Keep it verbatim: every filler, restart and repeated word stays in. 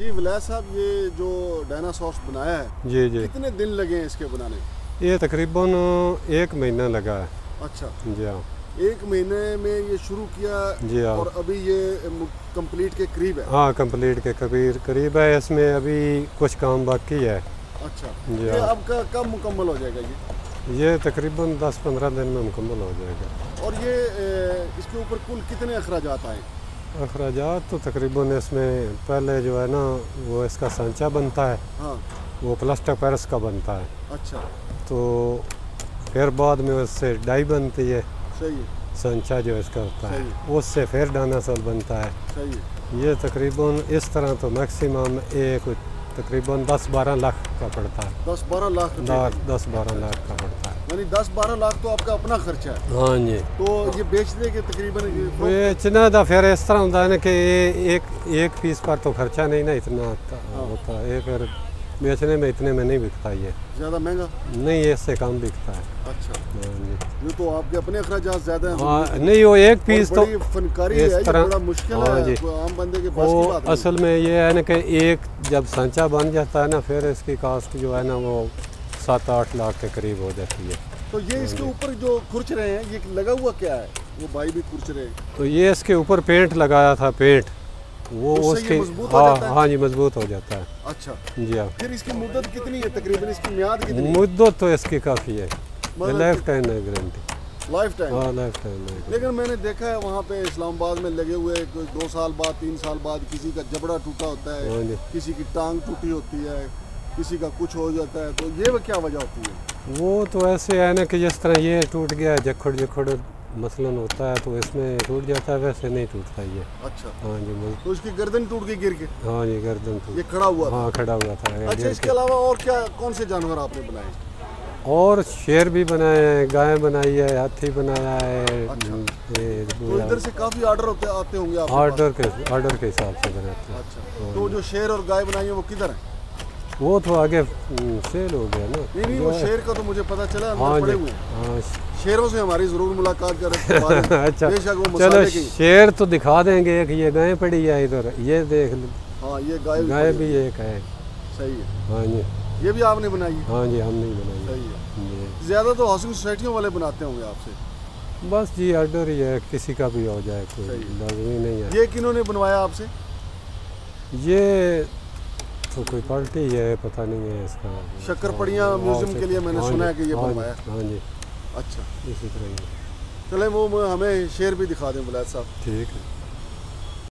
जी विलायत साहब, ये जो डायनासोर बनाया है जी जी कितने दिन लगे हैं इसके बनाने? ये तकरीबन एक महीना लगा है। अच्छा जी हाँ, एक महीने में ये शुरू किया जी हाँ, और अभी ये कंप्लीट के करीब है। हाँ कंप्लीट के करीब करीब है, इसमें अभी कुछ काम बाकी है। अच्छा जी हाँ, अब का कब मुकम्मल हो जाएगा? ये ये तकरीबन दस पंद्रह दिन में मुकम्मल हो जाएगा। और ये इसके ऊपर कुल कितने अखराजात आए? अखराजात तो तकरीबन इसमें पहले जो है ना वो इसका सांचा बनता है। हाँ। वो प्लास्टर ऑफ पेरिस का बनता है। अच्छा, तो फिर बाद में उससे डाई बनती है। सही। सांचा जो इसका होता है उससे फिर डायनासोर बनता है। सही। ये तकरीबन इस तरह तो मैक्सिमम एक तकरीबन दस बारह लाख का पड़ता है। दस बारह लाख दस बारह लाख का पड़ता है, यानी दस बारह लाख तो आपका अपना खर्चा है। हाँ जी। तो ये बेचने के तकरीबन बेचना था फिर इस तरह होता है ना कि एक एक पीस पर तो खर्चा नहीं ना इतना होता। हाँ। होता है फिर बेचने में इतने में नहीं बिकता, ये ज़्यादा महंगा नहीं, ये इससे कम बिकता है। अच्छा जी, ये तो आपके अपने अखराजात ज़्यादा हैं। हाँ नहीं, वो एक पीस तो फनकारी इस तरह बड़ा मुश्किल है। हाँ जी, आम बंदे के पास वो की बात असल में ये है ना कि एक जब सांचा बन जाता है ना फिर इसकी कास्ट जो है ना वो सात आठ लाख के करीब हो जाती है। तो ये इसके ऊपर जो खुर्च रहे हैं ये लगा हुआ क्या है? वो भाई भी खुर्च रहे हैं। तो ये इसके ऊपर पेंट लगाया था, पेंट वो उसके हाँ हाँ जी मजबूत हो जाता है। अच्छा जी हाँ। फिर इसकी मुद्दत कितनी है तकरीबन, इसकी मियाद कितनी है? मुद्दत तो इसकी काफ़ी है, लाइफ टाइम है गारंटी। Life time? हाँ लाइफ टाइम। लेकिन मैंने देखा है वहाँ पे इस्लामाबाद में लगे हुए कोई दो साल बाद तीन साल बाद किसी का जबड़ा टूटा होता है, किसी की टांग टूटी होती है, किसी का कुछ हो जाता है, तो ये क्या वजह होती है? वो तो ऐसे है ना कि जिस तरह ये टूट गया है, जखड़ जखड़ मसलन होता है तो इसमें टूट जाता है, वैसे नहीं टूटता ये। अच्छा। हाँ जी, तो इसकी गर्दन टूट गई गिर के? हाँ जी गर्दन टूट, ये खड़ा हुआ था। हाँ खड़ा हुआ था। अच्छा, इसके अलावा और क्या कौन से जानवर आपने बनाए? और शेर भी बनाए हैं, गाय बनाई है, हाथी बनाया है। अच्छा। ए, तो इधर से काफ़ी आर्डर होते आते होंगे आप? आर्डर के आर्डर के हिसाब से बनाते हैं। अच्छा, तो जो शेर और गाय बनाई है वो किधर है? वो तो आगे सेल हो गया ना। नहीं नहीं, वो शेर का तो मुझे पता चला। हाँ जी हाँ, शेरों से हमारी ज़रूर मुलाकात कर। अच्छा वो चलो की। शेर तो दिखा देंगे, एक ये गाय पड़ी है इधर, ये देख लो। हाँ ये गाय गाय भी एक है। सही है। हाँ जी, ये भी आपने बनाई? हाँ जी हमने बनाई। सही है। ज़्यादा तो हाउसिंग सोसाइटियों वाले बनाते होंगे आपसे? बस जी ऑर्डर ही है, किसी का भी हो जाए, कोई लाजमी नहीं है। ये किन्होंने बनवाया आपसे? ये तो कोई पार्टी है, पता नहीं है इसका। शक्करपड़ियाँ म्यूजियम के लिए मैंने सुना है कि ये बनवाया। हाँ जी। अच्छा इसी तरह ही चले, वो हमें शेर भी दिखा दें विलायत साहब। ठीक है।